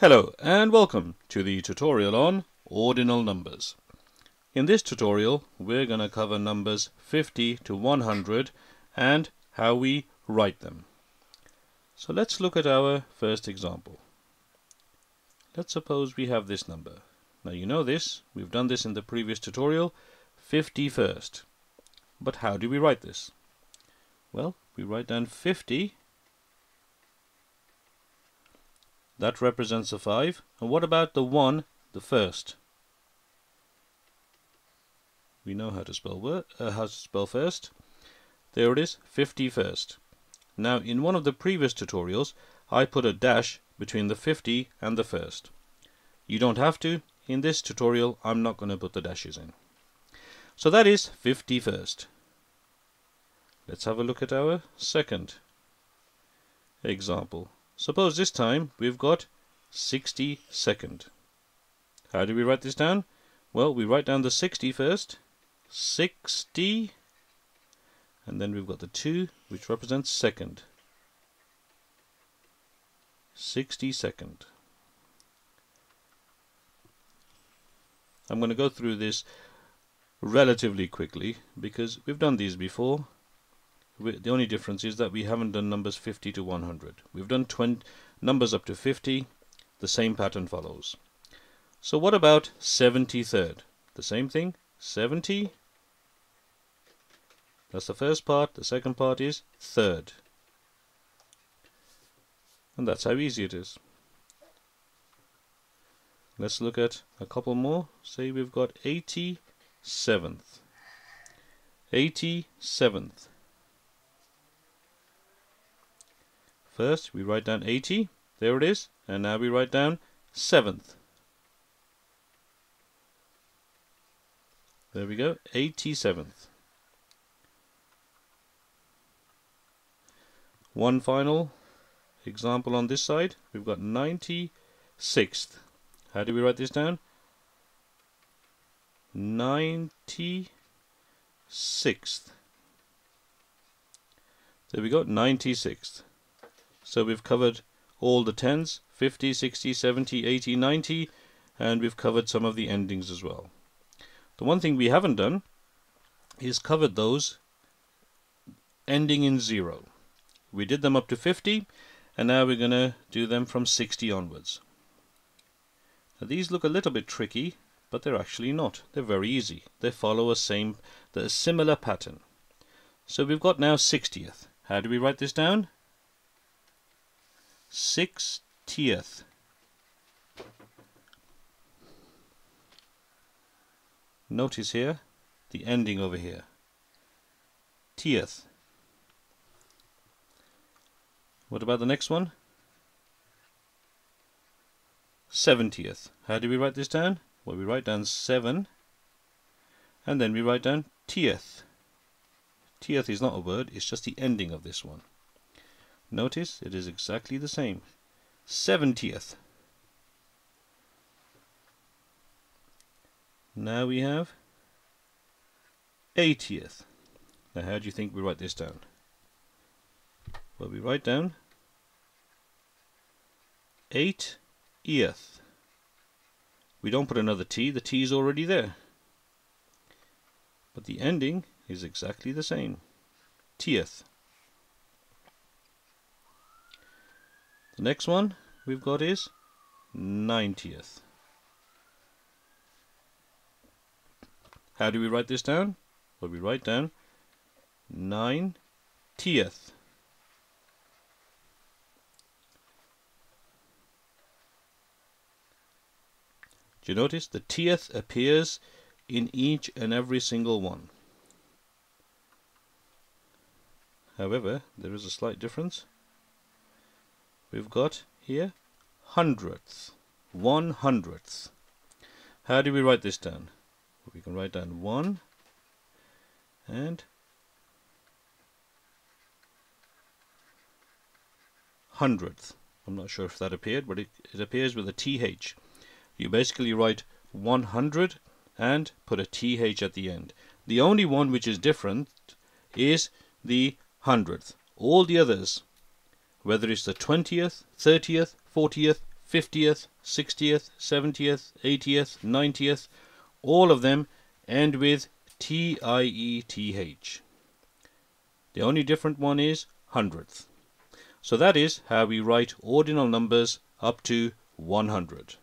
Hello and welcome to the tutorial on ordinal numbers. In this tutorial we're going to cover numbers 50 to 100 and how we write them. So let's look at our first example. Let's suppose we have this number. Now you know this, we've done this in the previous tutorial, 50 first. But how do we write this? Well, we write down 50. That represents a 5. And what about the 1, the first? We know how to spell first. There it is, 50 first. Now in one of the previous tutorials I put a dash between the 50 and the first. You don't have to. In this tutorial I'm not going to put the dashes in. So that is 50 first. Let's have a look at our second example. Suppose this time we've got 60 second. How do we write this down? Well, we write down the 60 first, 60, and then we've got the 2 which represents second. 60 second. I'm going to go through this relatively quickly because we've done these before. The only difference is that we haven't done numbers 50 to 100. We've done numbers up to 50. The same pattern follows. So what about 73rd? The same thing. 70. That's the first part. The second part is third. And that's how easy it is. Let's look at a couple more. Say we've got 87th. 87th. First we write down 80, there it is, and now we write down 7th. There we go, 87th. One final example on this side, we've got 96th. How do we write this down? 96th. There we go, 96th. So we've covered all the tens, 50, 60, 70, 80, 90, and we've covered some of the endings as well. The one thing we haven't done is covered those ending in 0. We did them up to 50, and now we're going to do them from 60 onwards. Now these look a little bit tricky, but they're actually not. They're very easy. They follow a similar pattern. So we've got now 60th. How do we write this down? 60th. Notice here the ending over here. 10th. What about the next one? 70th. How do we write this down? Well, we write down 7 and then we write down 10th. 10th is not a word, it's just the ending of this one. Notice it is exactly the same. 70th. Now we have 80th. Now how do you think we write this down? Well, we write down 80th. We don't put another T, the T is already there. But the ending is exactly the same. 10th. The next one we've got is 90th. How do we write this down? Well, we write down 90th. Do you notice the 10th appears in each and every single one? However, there is a slight difference. We've got here 100th, 100th. How do we write this down? We can write down 1 and 100th. I'm not sure if that appeared, but it appears with a TH. You basically write 100 and put a TH at the end. The only one which is different is the 100th. All the others, whether it's the 20th, 30th, 40th, 50th, 60th, 70th, 80th, 90th, all of them end with T-I-E-T-H. The only different one is 100th. So that is how we write ordinal numbers up to 100.